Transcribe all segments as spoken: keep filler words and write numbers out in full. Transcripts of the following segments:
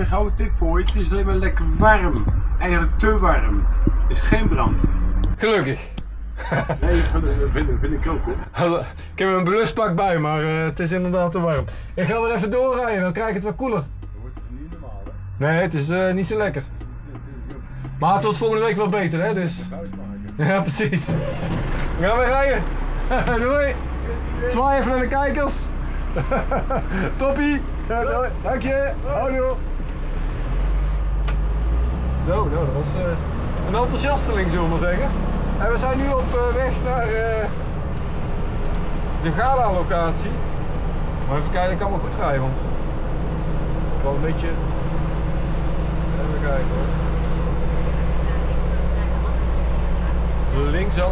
een gouden tip voor je. Het is alleen maar lekker warm. Eigenlijk te warm. Het is geen brand. Gelukkig. Nee, dat vind, vind ik ook, hoor. Ik heb een bluspak bij, maar uh, het is inderdaad te warm. Ik ga wel even doorrijden, dan krijg ik het wat koeler. Dat wordt niet normaal, hè? Nee, het is uh, niet zo lekker. Maar het wordt volgende week wel beter, hè? Dus. Ja, precies. We gaan weer rijden. Doei. Zwaai even naar de kijkers. Toppie. Dank je. Houdoe. Zo, nou, dat was uh, een enthousiasteling, zullen we maar zeggen. En we zijn nu op uh, weg naar uh, de gala-locatie. Maar even kijken, ik kan wel goed rijden, want ik wel een beetje. Even kijken, hoor. Linksaf.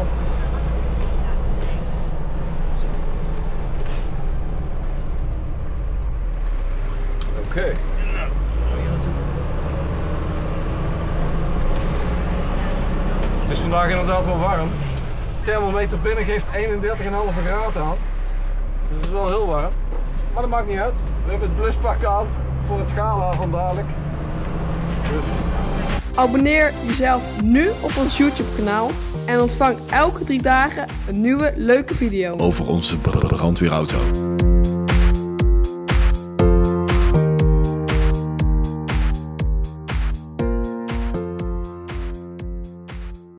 Oké. Okay. Het is vandaag inderdaad wel warm. De thermometer binnen geeft eenendertig komma vijf graden aan. Dus het is wel heel warm. Maar dat maakt niet uit. We hebben het bluspak aan voor het gala van dadelijk. Dus. Abonneer jezelf nu op ons YouTube kanaal en ontvang elke drie dagen een nieuwe leuke video over onze brandweerauto.